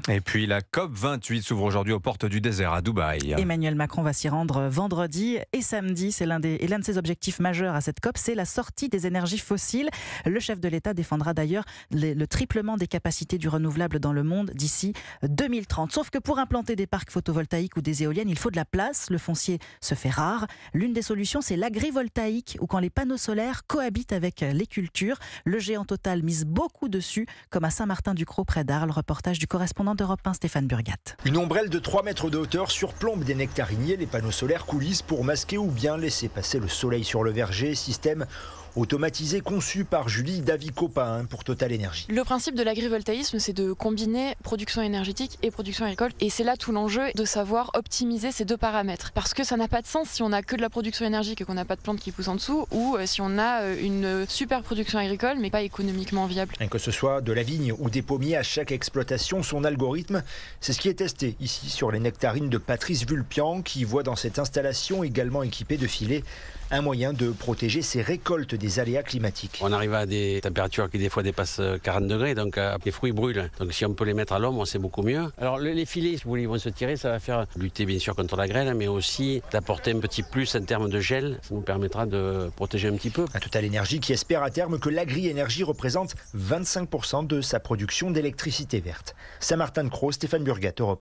Emmanuel. Et puis la COP28 s'ouvre aujourd'hui aux portes du désert à Dubaï. Emmanuel Macron va s'y rendre vendredi et samedi. C'est l'un de ses objectifs majeurs à cette COP, c'est la sortie des énergies fossiles. Le chef de l'État défendra d'ailleurs le triplement des capacités du renouvelable dans le monde d'ici 2030. Sauf que pour implanter des parcs photovoltaïques ou des éoliennes, il faut de la place. Le foncier se fait rare. L'une des solutions, c'est l'agrivoltaïque, où quand les panneaux solaires cohabitent avec les cultures, le géant Total mise beaucoup dessus, comme à Saint-Martin-du-Croix près d'Arles. Reportage du correspondant d'Europe 1, Stéphane Burgat. Une ombrelle de 3 mètres de hauteur surplombe des nectariniers. Les panneaux solaires coulissent pour masquer ou bien laisser passer le soleil sur le verger. Système automatisé conçu par Julie Davy Copa pour TotalEnergies. Le principe de l'agrivoltaïsme, c'est de combiner production énergétique et production agricole. Et c'est là tout l'enjeu de savoir optimiser ces deux paramètres. Parce que ça n'a pas de sens si on n'a que de la production énergique et qu'on n'a pas de plantes qui poussent en dessous, ou si on a une super production agricole mais pas économiquement viable. Et que ce soit de la vigne ou des pommiers, à chaque exploitation son algorithme, c'est ce qui est testé ici sur les nectarines de Patrice Vulpian, qui voit dans cette installation également équipée de filets un moyen de protéger ses récoltes des aléas climatiques. On arrive à des températures qui des fois dépassent 40 degrés, donc les fruits brûlent. Donc si on peut les mettre à l'ombre, c'est beaucoup mieux. Alors les filets, si vous voulez, ils vont se tirer, ça va faire lutter bien sûr contre la grêle, mais aussi d'apporter un petit plus en termes de gel. Ça nous permettra de protéger un petit peu. À TotalEnergies qui espère à terme que l'agri-énergie représente 25% de sa production d'électricité verte. Saint-Martin-de-Crau, Stéphane Burgat, Europe.